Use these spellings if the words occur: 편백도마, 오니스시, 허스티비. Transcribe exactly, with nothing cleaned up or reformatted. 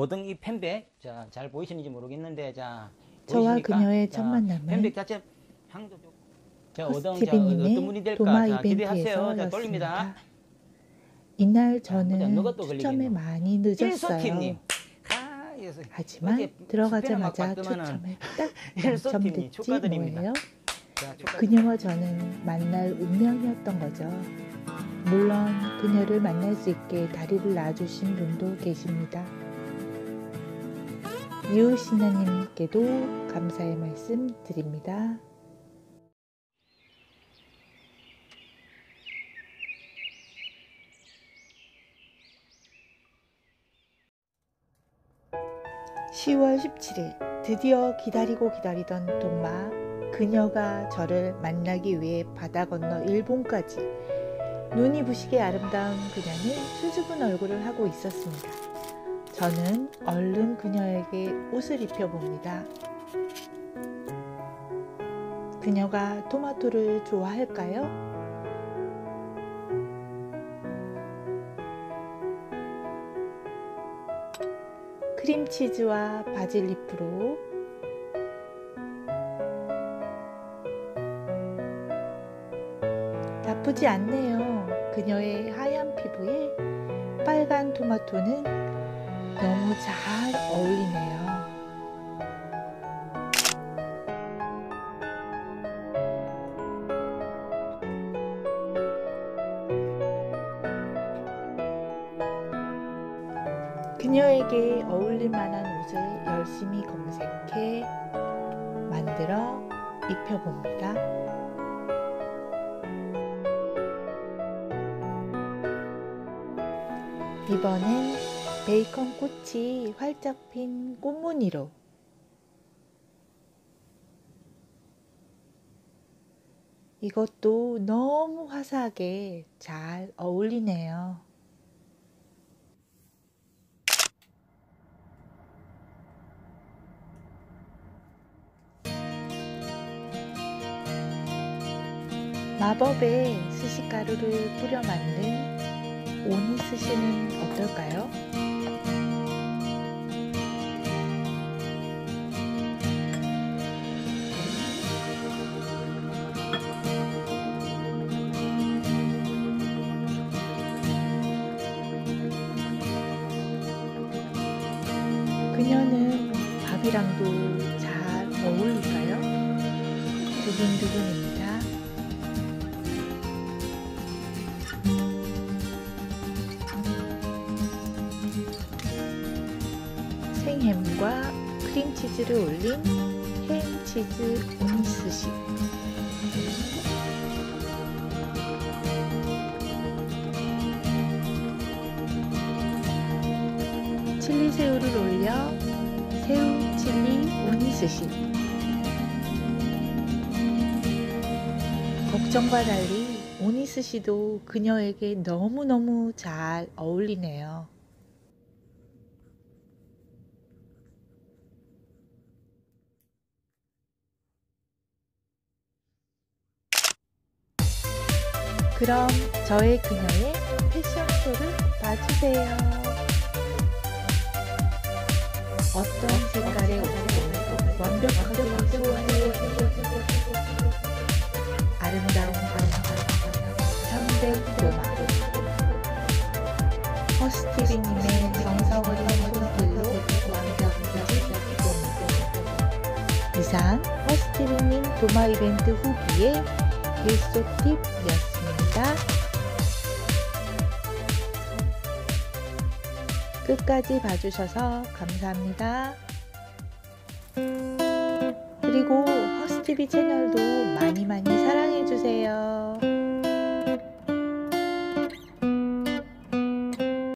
보등 이 편백, 자, 잘 보이시는지 모르겠는데, 자, 저와 보이십니까? 그녀의 첫 만남은 편백 자체 향도 좀, 자, 허스티비님의 도마 자, 이벤트에서 자, 였습니다. 이날 저는 자, 추첨에 많이 늦었어요. 아, 하지만 들어가자마자 추첨에 딱 당첨됐지 뭐예요? 자, 그녀와 저는 만날 운명이었던 거죠. 물론 그녀를 만날 수 있게 다리를 놔주신 분도 계십니다. 이웃 신녀님께도 감사의 말씀 드립니다. 시월 십칠일 드디어 기다리고 기다리던 도마 그녀가 저를 만나기 위해 바다 건너 일본까지 눈이 부시게 아름다운 그녀는 수줍은 얼굴을 하고 있었습니다. 저는 얼른 그녀에게 옷을 입혀봅니다. 그녀가 토마토를 좋아할까요? 크림치즈와 바질잎으로 나쁘지 않네요. 그녀의 하얀 피부에 빨간 토마토는 너무 잘 어울리네요. 그녀에게 어울릴만한 옷을 열심히 검색해 만들어 입혀봅니다. 이번엔 베이컨 꽃이 활짝 핀 꽃무늬로 이것도 너무 화사하게 잘 어울리네요. 마법의 스시가루를 뿌려 만든 오니스시는 어떨까요? 그녀는 밥이랑도 잘 어울릴까요? 두근두근입니다. 생햄과 크림치즈를 올린 햄치즈 오니스시. 칠리새우를 올려 새우 칠리 오니스시. 걱정과 달리 오니스시도 그녀에게 너무너무 잘 어울리네요. 그럼 저의 그녀의 패션쇼를 봐주세요. 어떤 색깔의 옷도 완벽하게 완성하는 아름다운 감성 편백도마 허스티비님의 정성어린 손길로 완벽하게 이상 허스티비님 도마 이벤트 후기의 일소 팁이었습니다. 끝까지 봐주셔서 감사합니다. 그리고 허스티비 채널도 많이 많이 사랑해주세요.